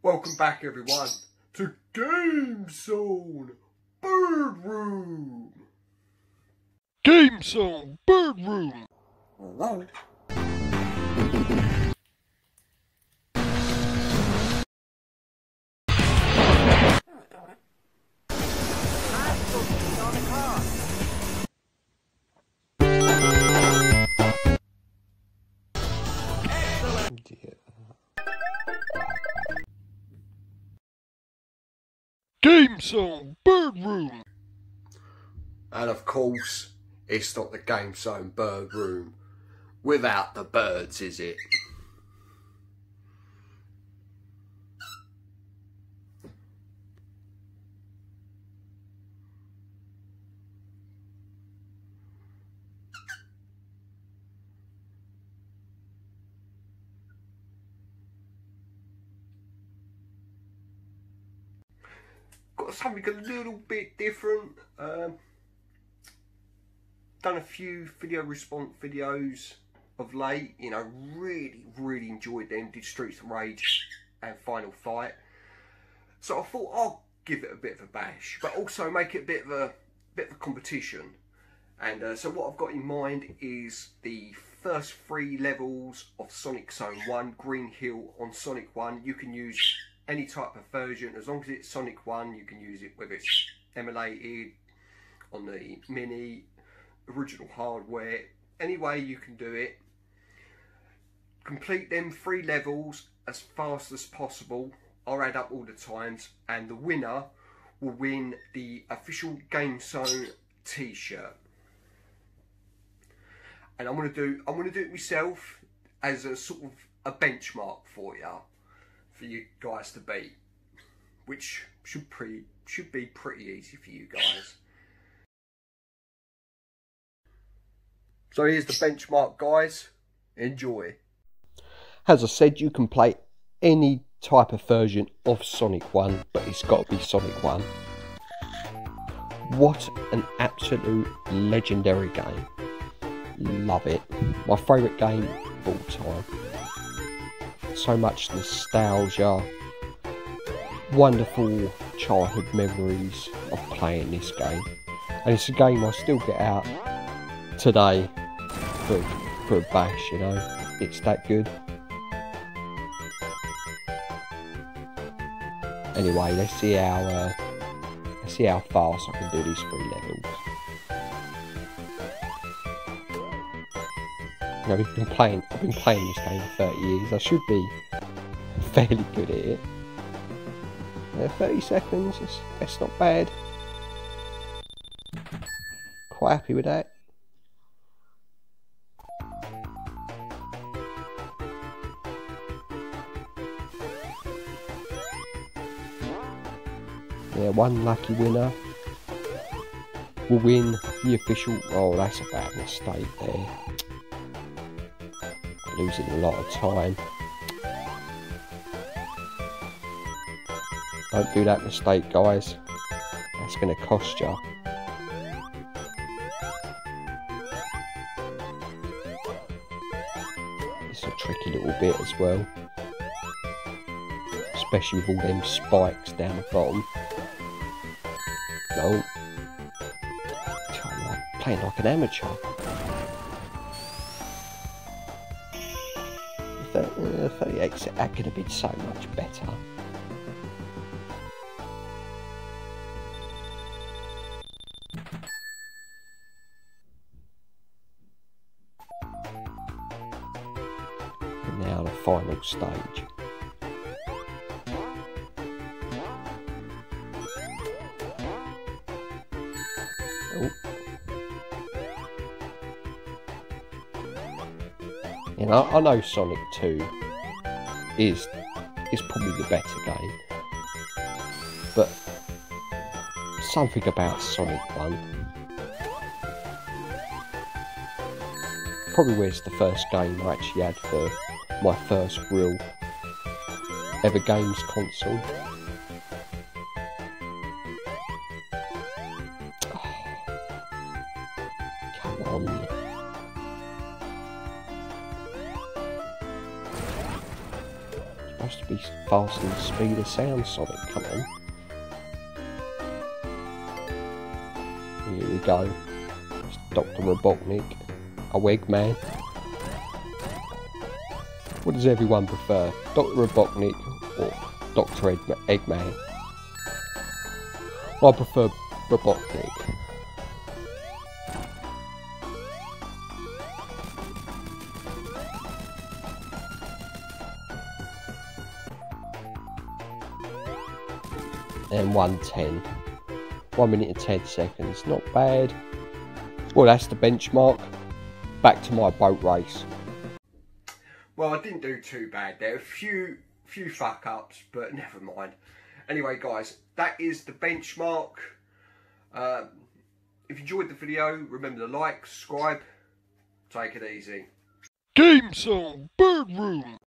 Welcome back, everyone, to GameZone Birdroom. GameZone Birdroom. Hello. GameZone Birdroom! And of course, it's not the GameZone Birdroom without the birds, is it? Something a little bit different. Done a few video response videos of late. You know, really enjoyed them. Did Streets of Rage and Final Fight. So I thought I'll give it a bit of a bash, but also make it a bit of a competition. And so what I've got in mind is the first three levels of Sonic Zone 1, Green Hill on Sonic 1. You can use any type of version, as long as it's Sonic 1, you can use it, whether it's emulated on the mini, original hardware, any way you can do it. Complete them three levels as fast as possible. I'll add up all the times, and the winner will win the official GameZone t-shirt. And I'm gonna do it myself as a sort of a benchmark for you. For you guys to beat, which should be pretty easy for you guys. So here's the benchmark, guys. Enjoy. As I said, you can play any type of version of Sonic 1, but it's got to be Sonic 1. What an absolute legendary game. Love it. My favourite game of all time. So much nostalgia, wonderful childhood memories of playing this game, and it's a game I still get out today for a bash, you know, it's that good. Anyway, let's see how fast I can do these three levels. I've been playing this game for 30 years, I should be fairly good at it. 30 seconds, that's not bad. Quite happy with that. Yeah, one lucky winner will win the official... Oh, that's a bad mistake there. Losing a lot of time. Don't do that mistake, guys. That's going to cost you. It's a tricky little bit as well, especially with all them spikes down the bottom. No, I'm like playing like an amateur. 38, so that could have been so much better. And now the final stage. Oh. And I know Sonic 2 is probably the better game, but something about Sonic 1, probably where's the first game I actually had for my first real ever games console. has to be faster than the speed of sound, Sonic, come on. Here we go. It's Dr. Robotnik. A Eggman. What does everyone prefer? Dr. Robotnik or Dr. Eggman? I prefer Robotnik. And 1:10. 1 minute and 10 seconds. Not bad. Well, that's the benchmark. Back to my boat race. Well, I didn't do too bad there. A few fuck ups, but never mind. Anyway, guys, that is the benchmark. If you enjoyed the video, remember to like, subscribe, take it easy. GameZone Birdroom.